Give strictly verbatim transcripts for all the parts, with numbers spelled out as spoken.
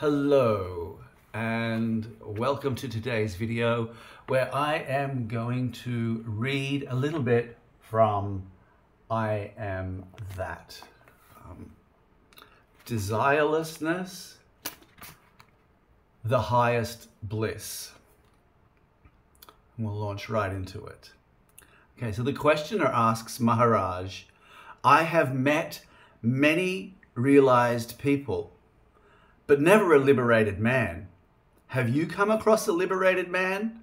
Hello and welcome to today's video where I am going to read a little bit from I Am That. Um, desirelessness, the highest bliss. And we'll launch right into it. Okay, so the questioner asks Maharaj, I have met many realized people, but never a liberated man. Have you come across a liberated man?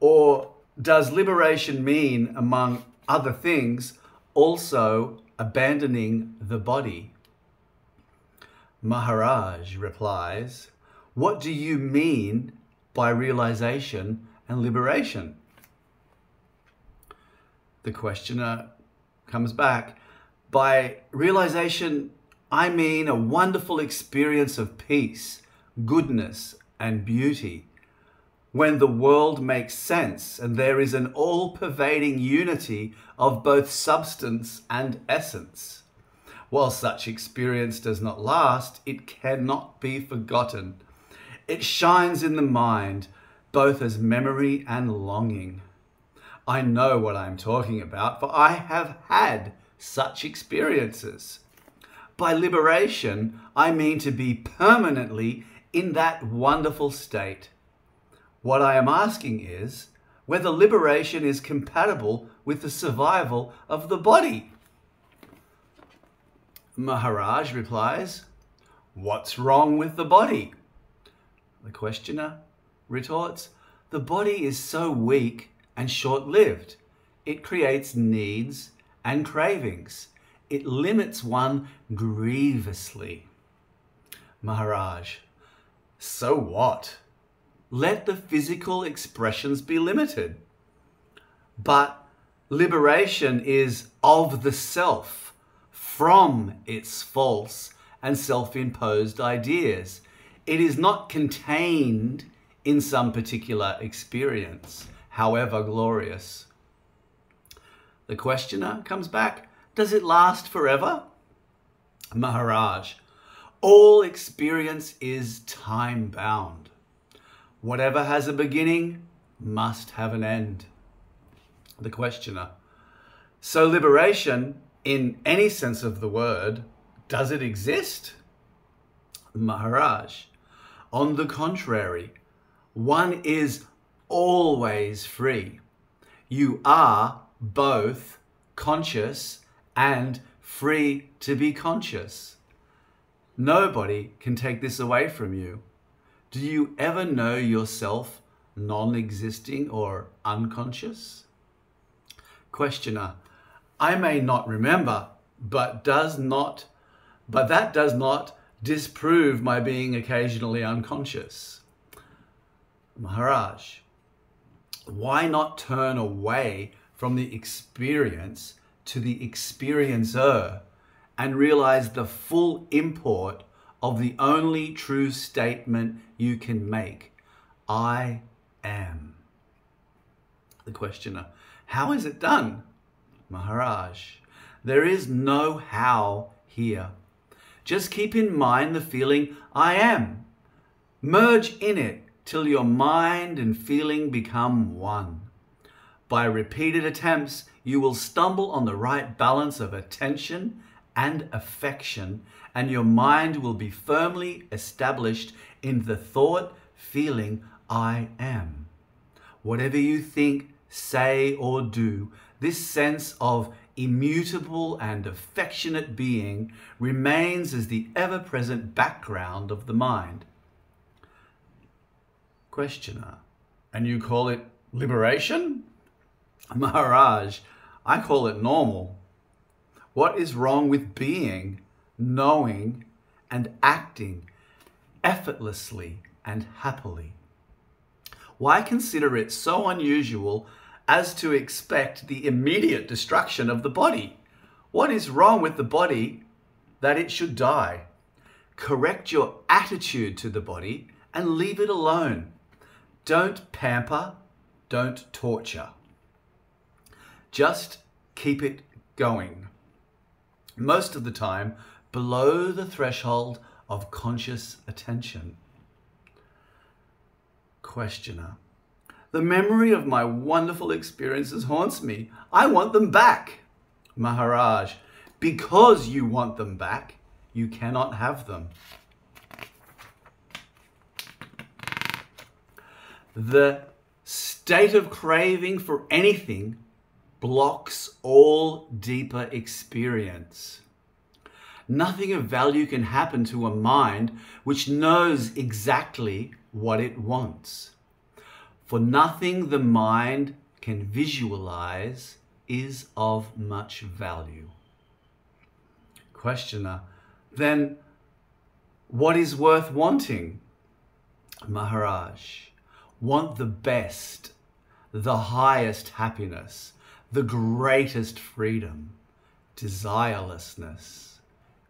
Or does liberation mean, among other things, also abandoning the body? Maharaj replies, what do you mean by realization and liberation? The questioner comes back, by realization, I mean a wonderful experience of peace, goodness, and beauty, when the world makes sense and there is an all-pervading unity of both substance and essence. While such experience does not last, it cannot be forgotten. It shines in the mind, both as memory and longing. I know what I'm talking about, for I have had such experiences. By liberation, I mean to be permanently in that wonderful state. What I am asking is whether liberation is compatible with the survival of the body. Maharaj replies, what's wrong with the body? The questioner retorts, the body is so weak and short-lived. It creates needs and cravings. It limits one grievously. Maharaj, so what? Let the physical expressions be limited. But liberation is of the self, from its false and self-imposed ideas. It is not contained in some particular experience, however glorious. The questioner comes back, does it last forever? Maharaj, all experience is time-bound. Whatever has a beginning must have an end. The questioner, so liberation, in any sense of the word, does it exist? Maharaj, on the contrary, one is always free. You are both conscious and free to be conscious. Nobody can take this away from you. Do you ever know yourself non-existing or unconscious? Questioner, I may not remember, but does not, but that does not disprove my being occasionally unconscious. Maharaj, why not turn away from the experience to the experiencer and realize the full import of the only true statement you can make, I am. The questioner, how is it done? Maharaj, there is no how here. Just keep in mind the feeling I am. Merge in it till your mind and feeling become one. By repeated attempts, you will stumble on the right balance of attention and affection, and your mind will be firmly established in the thought, feeling, I am. Whatever you think, say, or do, this sense of immutable and affectionate being remains as the ever-present background of the mind. Questioner, and you call it liberation? Maharaj, I call it normal. What is wrong with being, knowing, and acting effortlessly and happily? Why consider it so unusual as to expect the immediate destruction of the body? What is wrong with the body that it should die? Correct your attitude to the body and leave it alone. Don't pamper, don't torture. Just keep it going. Most of the time, below the threshold of conscious attention. Questioner: the memory of my wonderful experiences haunts me. I want them back. Maharaj: because you want them back, you cannot have them. The state of craving for anything blocks all deeper experience. Nothing of value can happen to a mind which knows exactly what it wants. For nothing the mind can visualize is of much value. Questioner: then what is worth wanting? Maharaj: want the best, the highest happiness, the greatest freedom. Desirelessness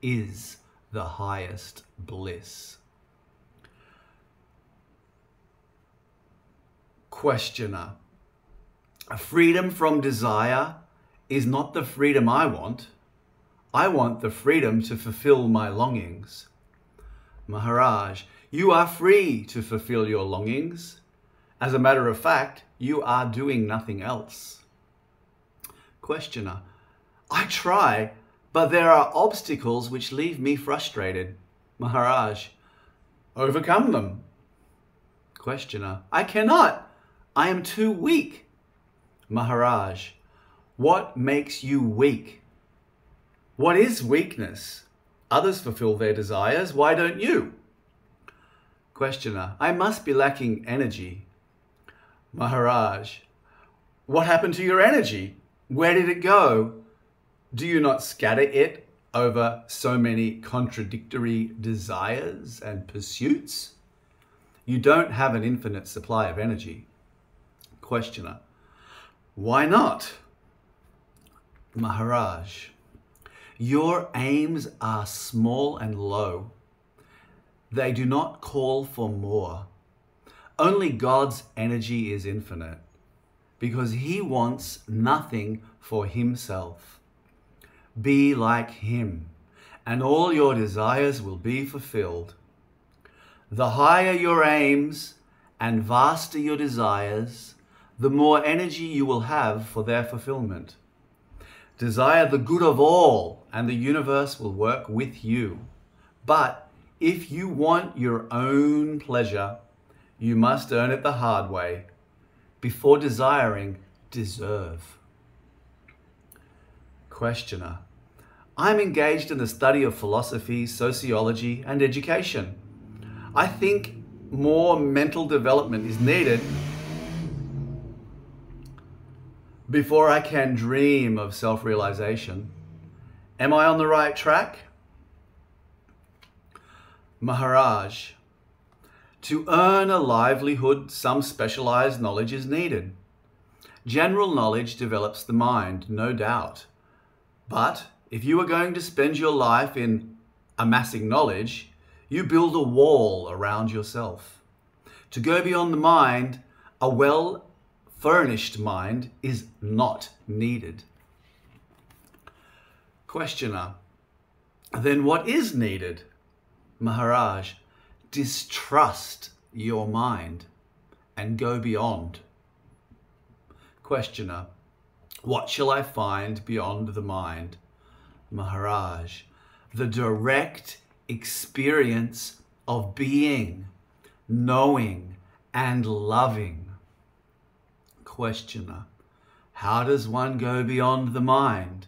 is the highest bliss. Questioner: freedom from desire is not the freedom I want. I want the freedom to fulfill my longings. Maharaj: you are free to fulfill your longings. As a matter of fact, you are doing nothing else. Questioner: I try, but there are obstacles which leave me frustrated. Maharaj: overcome them. Questioner: I cannot. I am too weak. Maharaj: what makes you weak? What is weakness? Others fulfill their desires. Why don't you? Questioner: I must be lacking energy. Maharaj: what happened to your energy? Where did it go? Do you not scatter it over so many contradictory desires and pursuits? You don't have an infinite supply of energy. Questioner: why not? Maharaj: your aims are small and low. They do not call for more. Only God's energy is infinite, because he wants nothing for himself. Be like him, and all your desires will be fulfilled. The higher your aims and vaster your desires, the more energy you will have for their fulfillment. Desire the good of all, and the universe will work with you. But if you want your own pleasure, you must earn it the hard way. Before desiring, deserve. Questioner: I'm engaged in the study of philosophy, sociology, and education. I think more mental development is needed before I can dream of self-realization. Am I on the right track? Maharaj: to earn a livelihood, some specialized knowledge is needed. General knowledge develops the mind, no doubt. But if you are going to spend your life in amassing knowledge, you build a wall around yourself. To go beyond the mind, a well-furnished mind is not needed. Questioner: then what is needed? Maharaj: distrust your mind and go beyond. Questioner: what shall I find beyond the mind? Maharaj: the direct experience of being, knowing, and loving. Questioner: how does one go beyond the mind?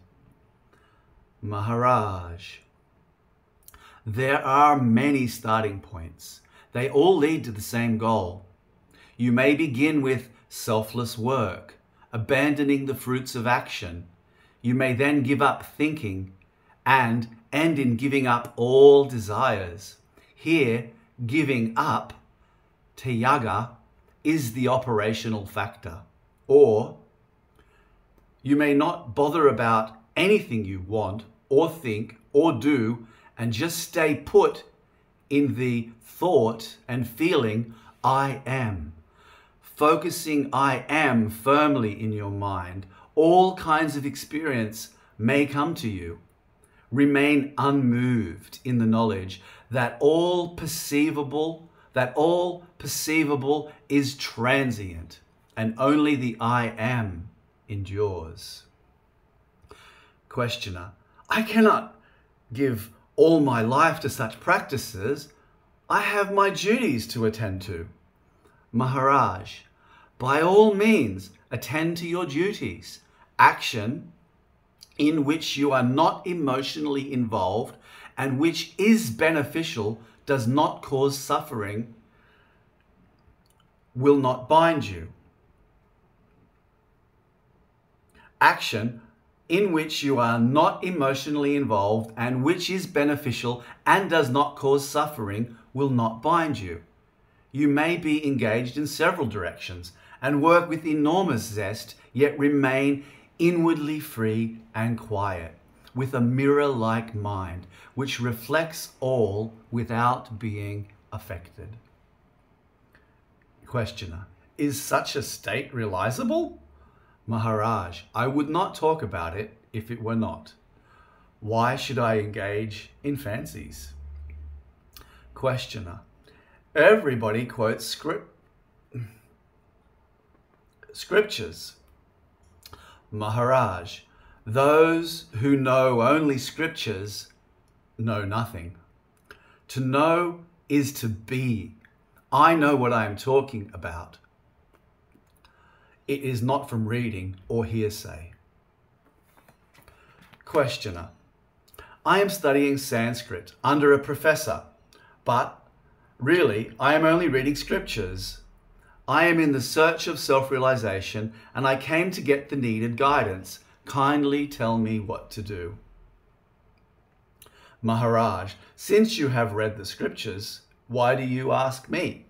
Maharaj: there are many starting points. They all lead to the same goal. You may begin with selfless work, abandoning the fruits of action. You may then give up thinking and end in giving up all desires. Here, giving up, tyaga, is the operational factor. Or you may not bother about anything you want or think or do, and just stay put in the thought and feeling, I am. Focusing I am firmly in your mind, all kinds of experience may come to you. Remain unmoved in the knowledge that all perceivable, that all perceivable is transient, and only the I am endures. Questioner: I cannot give all my life to such practices. I have my duties to attend to. Maharaj: by all means, attend to your duties. Action in which you are not emotionally involved and which is beneficial, does not cause suffering, will not bind you. Action in which you are not emotionally involved and which is beneficial and does not cause suffering will not bind you. You may be engaged in several directions and work with enormous zest, yet remain inwardly free and quiet, with a mirror-like mind, which reflects all without being affected. Questioner: is such a state realizable? Maharaj: I would not talk about it if it were not. Why should I engage in fancies? Questioner: everybody quotes script scriptures. Maharaj: those who know only scriptures know nothing. To know is to be. I know what I am talking about. It is not from reading or hearsay. Questioner: I am studying Sanskrit under a professor, but really, I am only reading scriptures. I am in the search of self-realization, and I came to get the needed guidance. Kindly tell me what to do. Maharaj: since you have read the scriptures, why do you ask me?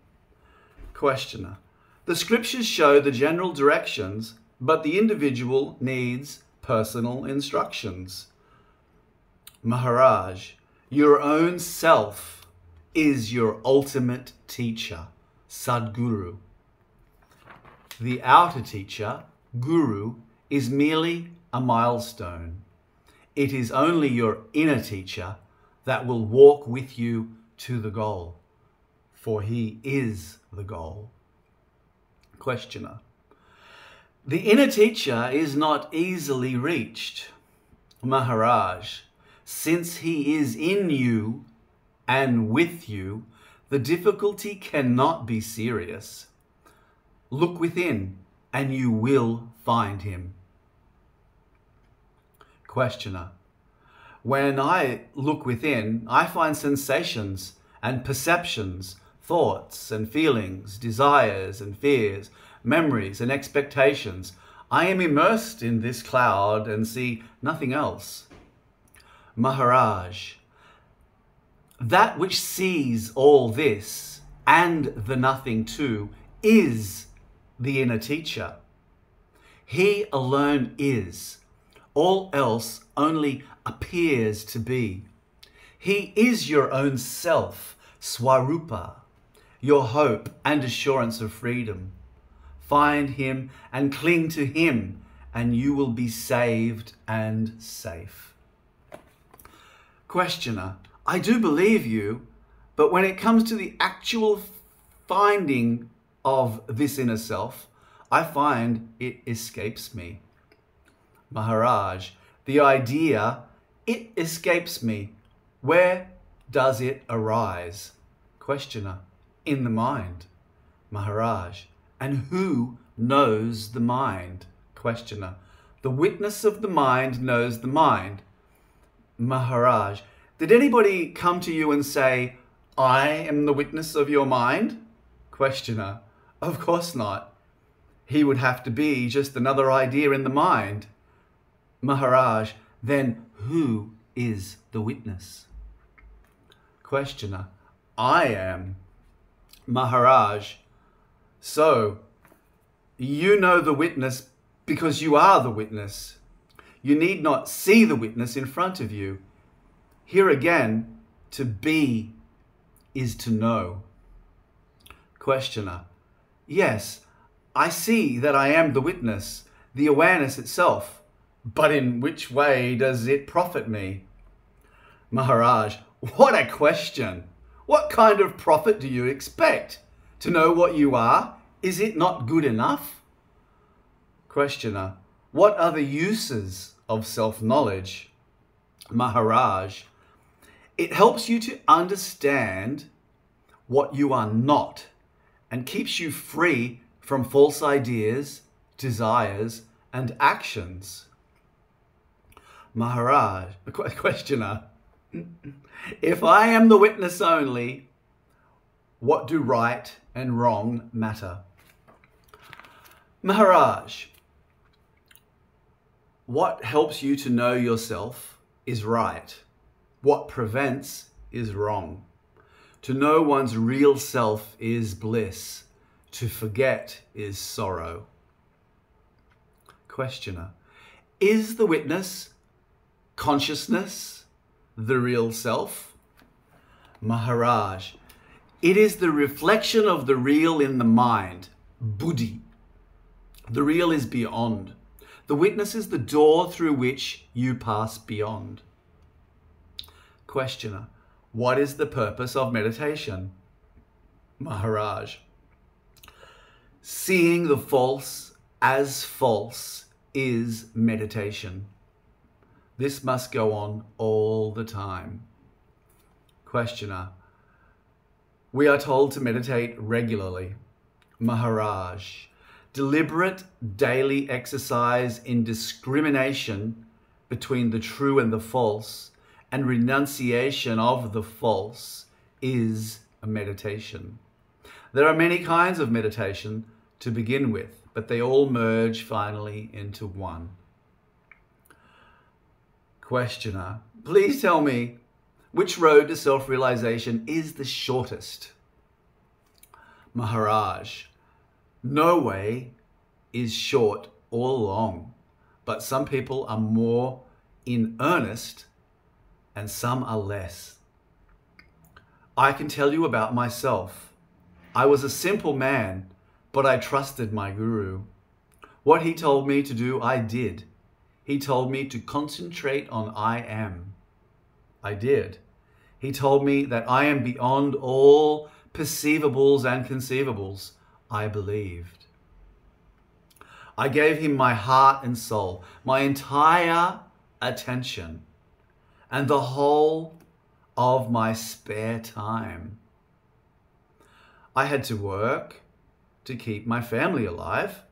Questioner: the scriptures show the general directions, but the individual needs personal instructions. Maharaj: your own self is your ultimate teacher, Sadhguru. The outer teacher, Guru, is merely a milestone. It is only your inner teacher that will walk with you to the goal, for he is the goal. Questioner: the inner teacher is not easily reached. Maharaj: since he is in you and with you, the difficulty cannot be serious. Look within, and you will find him. Questioner: when I look within, I find sensations and perceptions, thoughts and feelings, desires and fears, memories and expectations. I am immersed in this cloud and see nothing else. Maharaj: that which sees all this and the nothing too is the inner teacher. He alone is. All else only appears to be. He is your own self, Swarupa, your hope and assurance of freedom. Find him and cling to him, and you will be saved and safe. Questioner: I do believe you, but when it comes to the actual finding of this inner self, I find it escapes me. Maharaj: the idea, it escapes me. Where does it arise? Questioner: in the mind. Maharaj: and who knows the mind? Questioner: the witness of the mind knows the mind. Maharaj: did anybody come to you and say, I am the witness of your mind? Questioner: of course not. He would have to be just another idea in the mind. Maharaj: then who is the witness? Questioner: I am. Maharaj: so you know the witness because you are the witness. You need not see the witness in front of you. Here again, to be is to know. Questioner: yes, I see that I am the witness, the awareness itself, but in which way does it profit me? Maharaj: What a question! What kind of profit do you expect? To know what you are? Is it not good enough? Questioner: what are the uses of self-knowledge? Maharaj: it helps you to understand what you are not and keeps you free from false ideas, desires, and actions. Maharaj, questioner: if I am the witness only, what do right and wrong matter? Maharaj: what helps you to know yourself is right. What prevents is wrong. To know one's real self is bliss. To forget is sorrow. Questioner: is the witness consciousness the real self? Maharaj: it is the reflection of the real in the mind, buddhi. The real is beyond. The witness is the door through which you pass beyond. Questioner: what is the purpose of meditation? Maharaj: seeing the false as false is meditation. This must go on all the time. Questioner: we are told to meditate regularly. Maharaj: deliberate daily exercise in discrimination between the true and the false and renunciation of the false is a meditation. There are many kinds of meditation to begin with, but they all merge finally into one. Questioner: please tell me, which road to self-realization is the shortest? Maharaj: no way is short or long, but some people are more in earnest and some are less. I can tell you about myself. I was a simple man, but I trusted my Guru. What he told me to do, I did. He told me to concentrate on I am. I did. He told me that I am beyond all perceivables and conceivables. I believed. I gave him my heart and soul, my entire attention, and the whole of my spare time. I had to work to keep my family alive.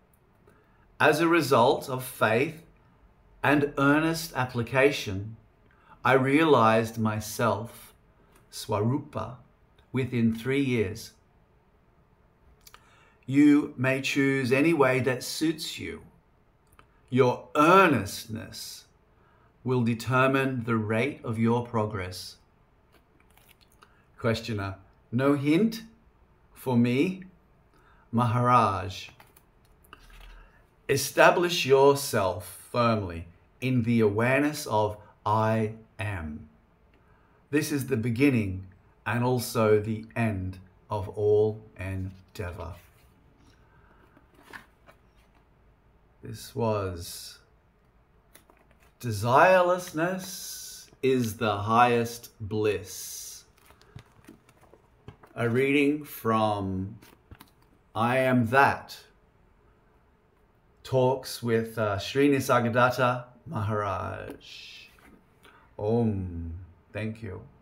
As a result of faith and earnest application, I realized myself, Swarupa, within three years. You may choose any way that suits you. Your earnestness will determine the rate of your progress. Questioner: no hint for me? Maharaj: establish yourself firmly in the awareness of I am. This is the beginning and also the end of all endeavor. This was Desirelessness is the Highest Bliss, a reading from I Am That, talks with uh, Sri Nisargadatta Maharaj. Om. Thank you.